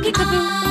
Peekaboo.